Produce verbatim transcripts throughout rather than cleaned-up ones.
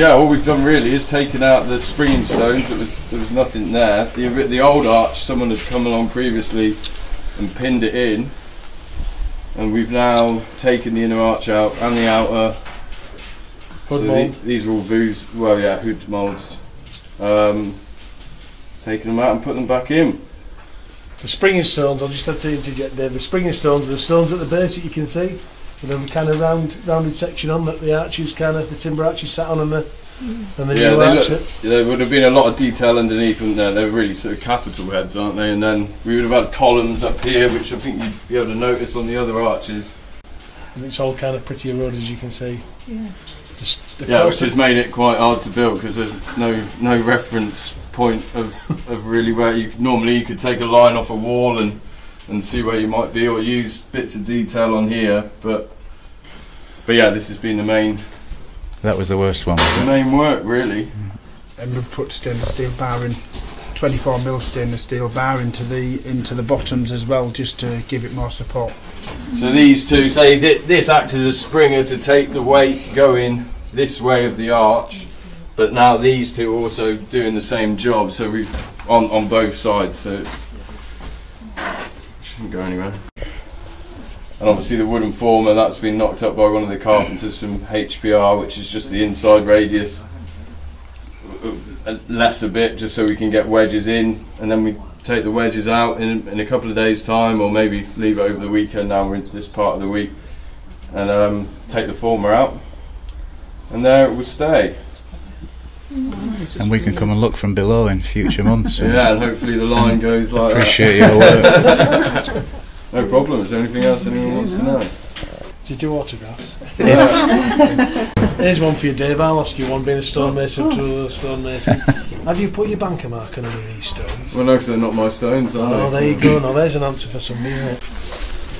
Yeah, all we've done really is taken out the springing stones. There was there was nothing there. The the old arch, someone had come along previously and pinned it in, and we've now taken the inner arch out and the outer. Hood so mould. The, these are all voos. Well, yeah, hood moulds. Um, taking them out and putting them back in. The springing stones, I'll just have to interject there, the springing stones are the stones at the base that you can see, and then the kind of round, rounded section on that the arches, kind of, the timber arches sat on, and the, and the yeah, new arch. Look, there would have been a lot of detail underneath, wouldn't there? They're really sort of capital heads, aren't they? And then we would have had columns up here, which I think you'd be able to notice on the other arches. And it's all kind of pretty eroded, as you can see. Yeah. The yeah, which has made it quite hard to build, because there's no no reference point of of really where you normally you could take a line off a wall and and see where you might be, or use bits of detail on here. But but yeah, this has been the main. That was the worst one. The main work really. And we've put stainless steel barring, twenty-four mil stainless steel barring into the into the bottoms as well, just to give it more support. So these two, say th this acts as a springer to take the weight going this way of the arch, but now these two are also doing the same job. So we've on on both sides, so it's, it shouldn't go anywhere. And obviously the wooden former, that's been knocked up by one of the carpenters from H P R, which is just the inside radius, less a bit, just so we can get wedges in, and then we take the wedges out in, in a couple of days time, or maybe leave it over the weekend. Now we're in this part of the week, and um, take the former out, and there it will stay. And we can come and look from below in future months. Yeah, and hopefully the line goes like appreciate that. Appreciate your work. No problem. Is there anything else anyone wants to know? Do you do autographs? Here's one for you, Dave. I'll ask you one, being a stonemason, oh. to a stonemason. Have you put your banker mark on any of these stones? Well, no, because they're not my stones, are they? Oh, there you go. Now, there's an answer for somebody, isn't it?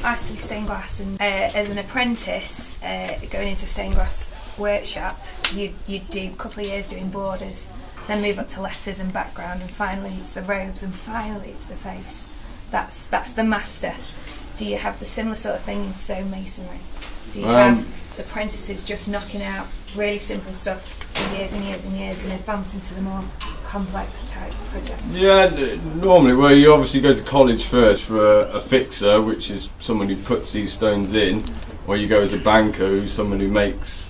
I study stained glass, and uh, as an apprentice, uh, going into a stained glass workshop, you you do a couple of years doing borders, then move up to letters and background, and finally it's the robes, and finally it's the face. That's that's the master. Do you have the similar sort of thing in stone masonry? Do you um, have apprentices just knocking out really simple stuff for years and years and years, and advancing to the more complex type projects? Yeah, normally. Well, you obviously go to college first for a, a fixer, which is someone who puts these stones in, or you go as a banker, who's someone who makes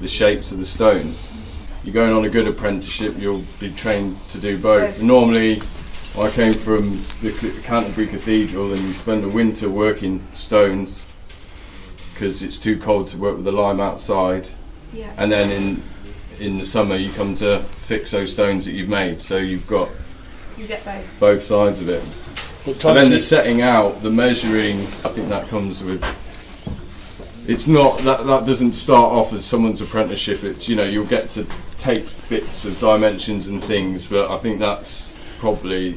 the shapes of the stones. You're going on a good apprenticeship, you'll be trained to do both. both. Normally, I came from the Canterbury Cathedral, and you spend the winter working stones because it's too cold to work with the lime outside. Yeah. And then in in the summer you come to fix those stones that you've made, so you've got you get both. both sides of it. And then the setting out, the measuring, I think that comes with. It's not that that doesn't start off as someone's apprenticeship. It's, you know, you'll get to take bits of dimensions and things, but I think that's probably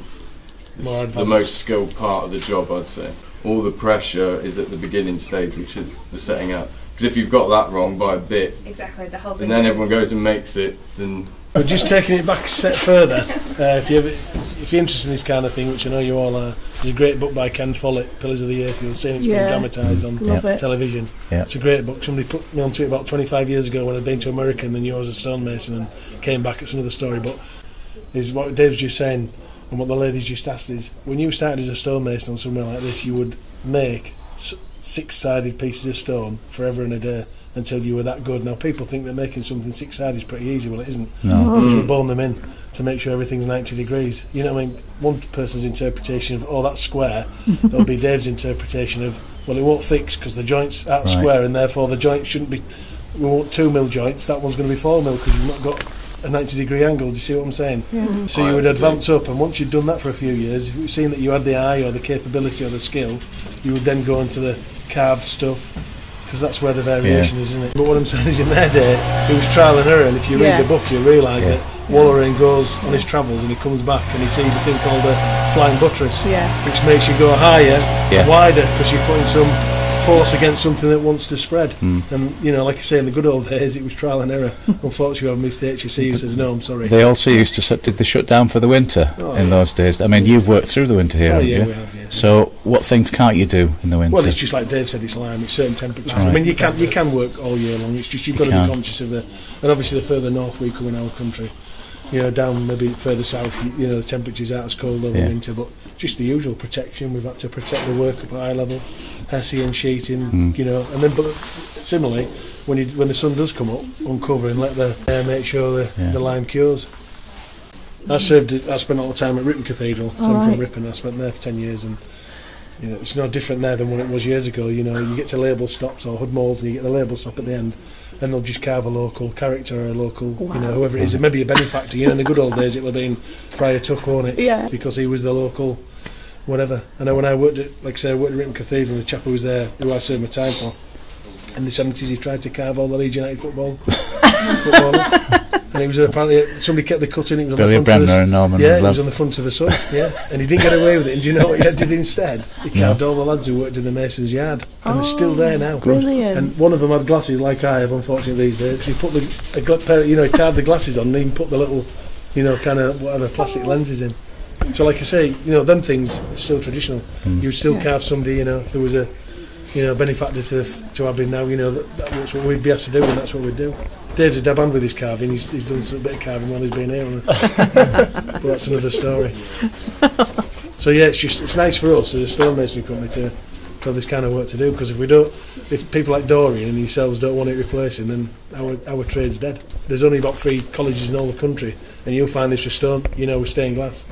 More the most skilled part of the job, I'd say. All the pressure is at the beginning stage, which is the setting up. Because if you've got that wrong by a bit, exactly, the whole thing, and then everyone goes and makes it, then. But just taking it back a step further, uh, if you ever, if you're interested in this kind of thing, which I know you all are, there's a great book by Ken Follett, Pillars of the Earth. You'll see it's yeah. been dramatised on yep. television. Yep. It's a great book. Somebody put me onto it about twenty-five years ago when I'd been to America, and then you was a stonemason, and came back. It's another story, but is what Dave's just saying. And what the ladies just asked is, when you started as a stonemason on somewhere like this, you would make six-sided pieces of stone forever and a day until you were that good. Now, people think that making something six-sided is pretty easy. Well, it isn't. No. Because we bone them in to make sure everything's ninety degrees. You know what I mean? One person's interpretation of, oh, that's square, that'll be Dave's interpretation of, well, it won't fix because the joints aren't right. square, and therefore the joints shouldn't be, we want two mil joints, that one's going to be four mil because you've not got a ninety degree angle. Do you see what I'm saying? Yeah. So you would advance up, and once you'd done that for a few years, if you'd seen that you had the eye or the capability or the skill, you would then go into the carved stuff, because that's where the variation yeah. is, isn't it? But what I'm saying is, in their day, it was trial and error, and if you yeah. read the book, you'll realise yeah. that Wallerian goes on his travels, and he comes back and he sees a thing called a flying buttress, yeah. which makes you go higher, yeah. wider, because you're putting some force against something that wants to spread. Mm. And, you know, like I say, in the good old days, it was trial and error. Unfortunately, I've moved to H S E who says, no, I'm sorry. They also used to, did they shut down for the winter oh, in yeah. those days? I mean, you've worked through the winter here, oh, haven't yeah, you? We have, yeah. So what things can't you do in the winter? Well, it's just like Dave said, it's lime, it's certain temperatures. Right. I mean, you can, you can work all year long, it's just you've got you to can. be conscious of the... And obviously, the further north we come in our country, you know, down maybe further south, you, you know, the temperatures aren't as cold over yeah. winter, but just the usual protection. We've had to protect the work up at eye level, H S E and sheeting, mm. you know, and then but similarly, when you, when the sun does come up, uncover and let the uh, make sure the, yeah. the lime cures. I served, I spent all the time at Ripon Cathedral, so I'm from Ripon. I spent there for ten years, and you know, it's no different there than what it was years ago. You know, you get to label stops or hood moulds, and you get the label stop at the end. And they'll just carve a local character or a local, wow. you know, whoever it is, and maybe a benefactor. You know, in the good old days, it'll have been Friar Tuck, won't it? Yeah. Because he was the local whatever. I know when I worked at, like I say, I worked at Ripon Cathedral, the chap who was there, who I served my time for, in the seventies, he tried to carve all the Leeds United football. And it was apparently, somebody kept the cutting, it was on Billy the front Bremner of the, and Norman Yeah, and it was on the front of the sub, yeah. And he didn't get away with it, and do you know what he did instead? He carved no. all the lads who worked in the mason's yard, and oh, they're still there now. Brilliant. And one of them had glasses like I have, unfortunately, these days. He put the, a pair, you know, he carved the glasses on, and he put the little, you know, kind of, whatever, plastic lenses in. So like I say, you know, them things are still traditional. Mm. You'd still yeah. carve somebody, you know, if there was a, you know, benefactor to, to Aberdeen now, you know, that, that's what we'd be asked to do, and that's what we'd do. Dave's a dab hand with his carving, he's, he's done a bit of carving while he's been here, but that's another story. So yeah, it's just it's nice for us as a stonemasonry company to, to have this kind of work to do, because if we don't, if people like Dorian and yourselves don't want it replacing, then our, our trade's dead. There's only about three colleges in all the country, and you'll find this with stone, you know, with stained glass.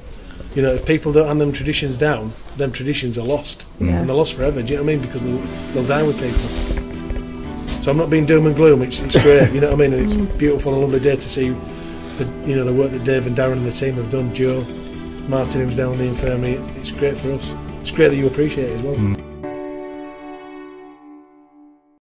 You know, if people don't hand them traditions down, them traditions are lost, yeah. and they're lost forever, do you know what I mean, because they'll, they'll die with people. So I'm not being doom and gloom. It's, it's great, you know what I mean. And it's beautiful and a lovely day to see, the, you know, the work that Dave and Darren and the team have done. Joe, Martin, who's down in the infirmary. It's great for us. It's great that you appreciate it as well. Mm.